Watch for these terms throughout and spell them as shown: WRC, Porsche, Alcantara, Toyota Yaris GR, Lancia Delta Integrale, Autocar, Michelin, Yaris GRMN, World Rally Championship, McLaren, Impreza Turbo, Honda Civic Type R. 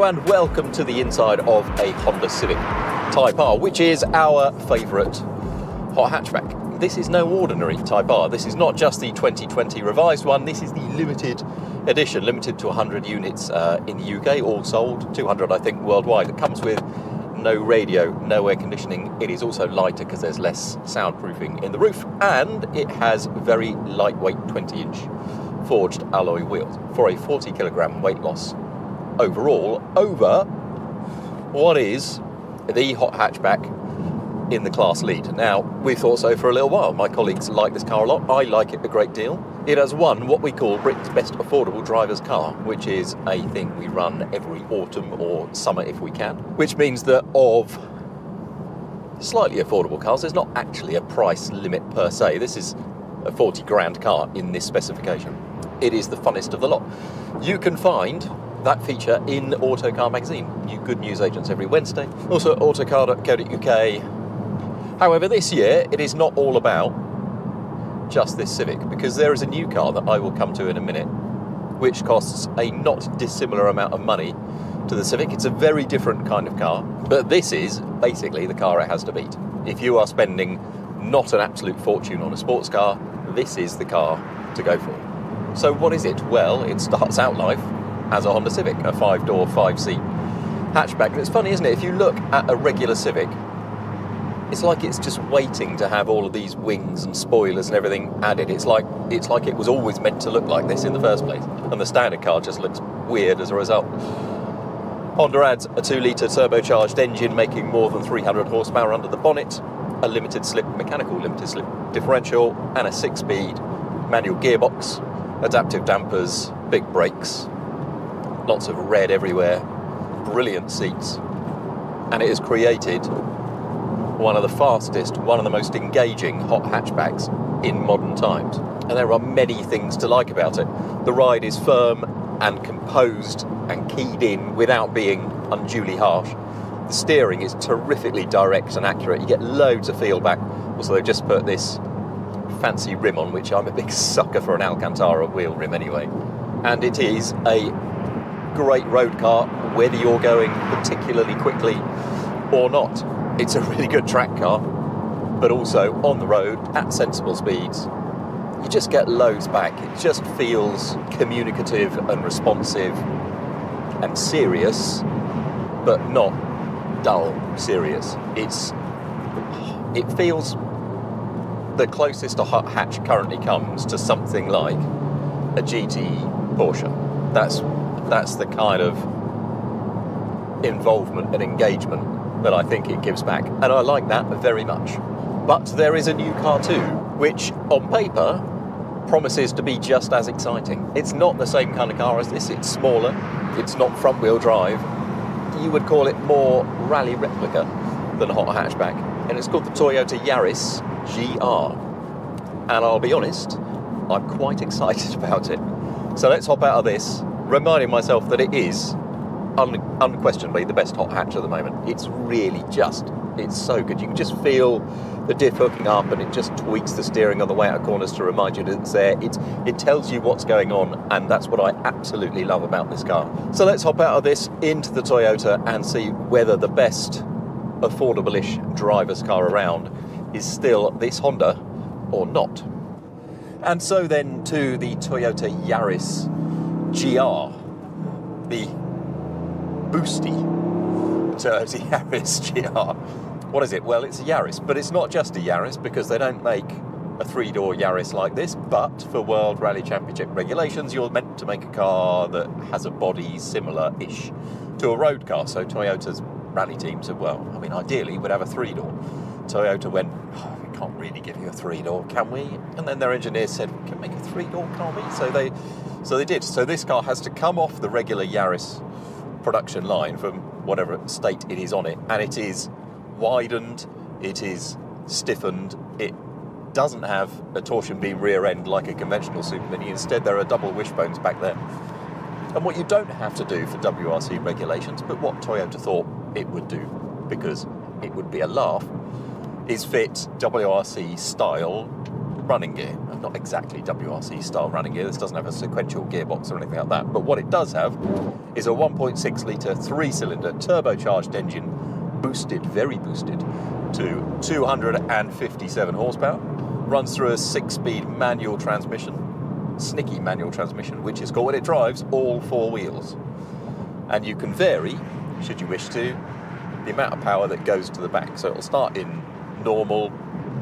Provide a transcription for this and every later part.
Hello and welcome to the inside of a Honda Civic Type R, which is our favourite hot hatchback. This is no ordinary Type R. This is not just the 2020 revised one. This is the limited edition, limited to 100 units in the UK, all sold, 200 I think worldwide. It comes with no radio, no air conditioning. It is also lighter because there's less soundproofing in the roof, and it has very lightweight 20-inch forged alloy wheels for a 40kg weight loss overall over what is the hot hatchback in the class lead. Now, we thought so for a little while. My colleagues like this car a lot. I like it a great deal. It has won what we call Britain's best affordable driver's car, which is a thing we run every autumn or summer if we can, which means that of slightly affordable cars, there's not actually a price limit per se. This is a 40 grand car in this specification. It is the funnest of the lot. You can find that feature in Autocar magazine, new good news agents every Wednesday, also autocar.co.uk. However, this year it is not all about just this Civic, because there is a new car that I will come to in a minute which costs a not dissimilar amount of money to the Civic. It's a very different kind of car, but this is basically the car it has to beat. If you are spending not an absolute fortune on a sports car, this is the car to go for. So what is it? Well, it starts out life as a Honda Civic, a 5-door, 5-seat hatchback. And it's funny, isn't it? If you look at a regular Civic, it's like it's just waiting to have all of these wings and spoilers and everything added. It's like it was always meant to look like this in the first place. And the standard car just looks weird as a result. Honda adds a 2-litre turbocharged engine, making more than 300 horsepower under the bonnet, a mechanical limited slip differential, and a 6-speed manual gearbox, adaptive dampers, big brakes, lots of red everywhere, brilliant seats, and it has created one of the fastest, one of the most engaging hot hatchbacks in modern times. And there are many things to like about it. The ride is firm and composed and keyed in without being unduly harsh. The steering is terrifically direct and accurate. You get loads of feel back. Also, they just put this fancy rim on, which I'm a big sucker for an Alcantara wheel rim anyway. And it is a great road car, whether you're going particularly quickly or not. It's a really good track car, but also on the road at sensible speeds, you just get loads back. It just feels communicative and responsive and serious, but not dull serious. It feels the closest a hot hatch currently comes to something like a GT Porsche. That's the kind of involvement and engagement that I think it gives back, and I like that very much. But there is a new car too, which on paper promises to be just as exciting. It's not the same kind of car as this. It's smaller, it's not front wheel drive. You would call it more rally replica than a hot hatchback, and it's called the Toyota Yaris GR, and I'll be honest, I'm quite excited about it. So let's hop out of this, reminding myself that it is unquestionably the best hot hatch at the moment. It's really it's so good. You can just feel the diff hooking up, and it just tweaks the steering on the way out of corners to remind you that it's there. It tells you what's going on, and that's what I absolutely love about this car. So let's hop out of this into the Toyota and see whether the best affordable-ish driver's car around is still this Honda or not. And so then to the Toyota Yaris GR, the boosty Toyota Yaris GR. What is it? Well, it's a Yaris, but it's not just a Yaris, because they don't make a 3-door Yaris like this, but for World Rally Championship regulations, you're meant to make a car that has a body similar-ish to a road car. So Toyota's rally teams have, well, I mean, ideally would have a 3-door. Toyota went, oh, we can't really give you a 3-door, can we? And then their engineers said, we can make a 3-door, can't we? So they did. So this car has to come off the regular Yaris production line from whatever state it is on it, and it is widened, it is stiffened, it doesn't have a torsion beam rear end like a conventional Super Mini. Instead, there are double wishbones back there. And what you don't have to do for WRC regulations, but what Toyota thought it would do, because it would be a laugh, is fit WRC style running gear, not exactly WRC style running gear. This doesn't have a sequential gearbox or anything like that, but what it does have is a 1.6 litre 3-cylinder turbocharged engine, boosted, very boosted, to 257 horsepower. Runs through a 6-speed manual transmission, snicky manual transmission, which is cool, and it drives all four wheels. And you can vary, should you wish to, the amount of power that goes to the back. So it'll start in normal,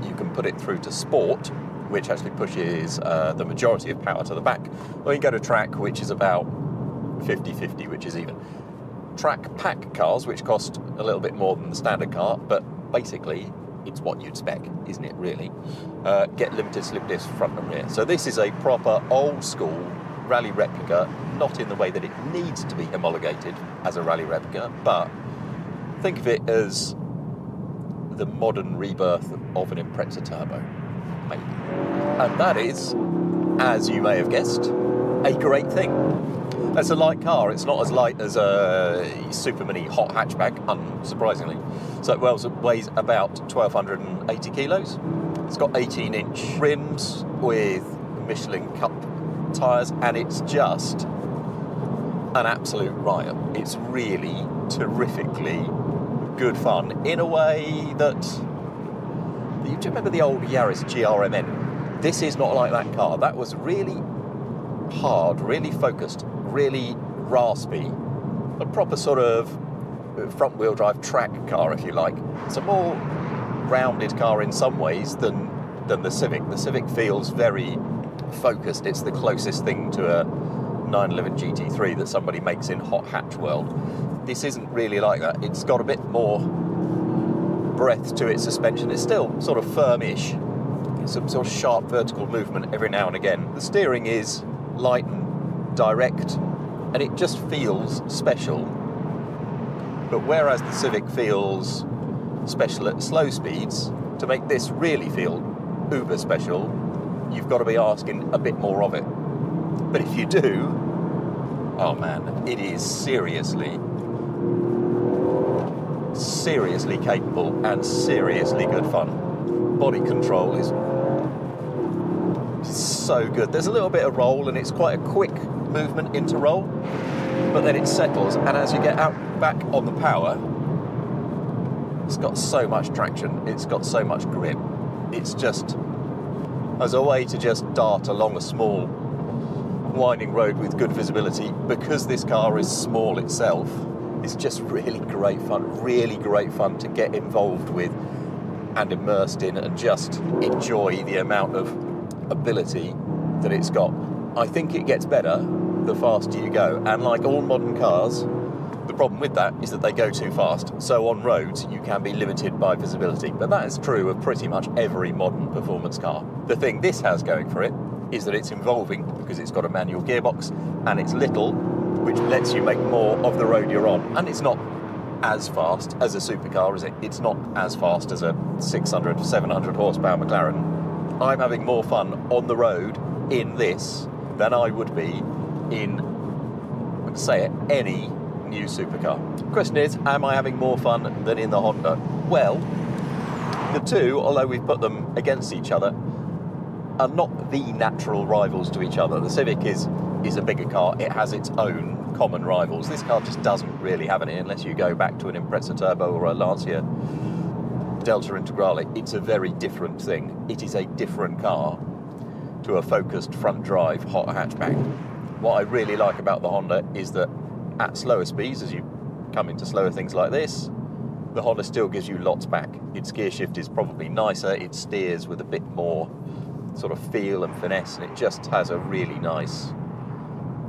you can put it through to sport, which actually pushes the majority of power to the back. Or you can go to track, which is about 50-50, which is even. Track pack cars, which cost a little bit more than the standard car, but basically it's what you'd spec, isn't it, really? Get limited slip discs front and rear. So this is a proper old school rally replica, not in the way that it needs to be homologated as a rally replica, but think of it as the modern rebirth of an Impreza Turbo, maybe. And that is, as you may have guessed, a great thing. That's a light car. It's not as light as a super mini hot hatchback, unsurprisingly. So it weighs about 1,280 kilos. It's got 18-inch rims with Michelin Cup tyres, and it's just an absolute riot. It's really terrifically good fun in a way that, do you remember the old Yaris GRMN? This is not like that car. That was really hard, really focused, really raspy. A proper sort of front wheel drive track car, if you like. It's a more rounded car in some ways than the Civic. The Civic feels very focused. It's the closest thing to a 911 GT3 that somebody makes in hot hatch world. This isn't really like that. It's got a bit more breadth to its suspension. It's still sort of firm-ish. It's some sort of sharp vertical movement every now and again. The steering is light and direct, and it just feels special. But whereas the Civic feels special at slow speeds, to make this really feel uber special, you've got to be asking a bit more of it. But if you do, oh man, it is seriously capable and seriously good fun. Body control is so good. There's a little bit of roll, and it's quite a quick movement into roll, but then it settles, and as you get out back on the power, it's got so much traction, it's got so much grip. It's just, as a way to just dart along a small winding road with good visibility, because this car is small itself, it's just really great fun to get involved with and immersed in and just enjoy the amount of ability that it's got. I think it gets better the faster you go, and like all modern cars, the problem with that is that they go too fast. So on roads, you can be limited by visibility, but that is true of pretty much every modern performance car. The thing this has going for it is that it's involving, because it's got a manual gearbox, and it's little, which lets you make more of the road you're on. And it's not as fast as a supercar, is it? It's not as fast as a 600, 700 horsepower McLaren. I'm having more fun on the road in this than I would be in, let's say, any new supercar. Question is, am I having more fun than in the Honda? Well, the two, although we've put them against each other, are not the natural rivals to each other. The Civic is a bigger car. It has its own common rivals. This car just doesn't really have any, unless you go back to an Impreza Turbo or a Lancia Delta Integrale. It's a very different thing. It is a different car to a focused front drive hot hatchback. What I really like about the Honda is that at slower speeds, as you come into slower things like this, the Honda still gives you lots back. Its gear shift is probably nicer. It steers with a bit more sort of feel and finesse, and it just has a really nice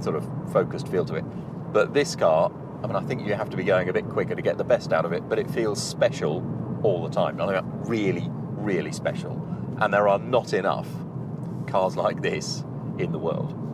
sort of focused feel to it. But this car, I mean, I think you have to be going a bit quicker to get the best out of it, but it feels special all the time. I mean, really special. And there are not enough cars like this in the world.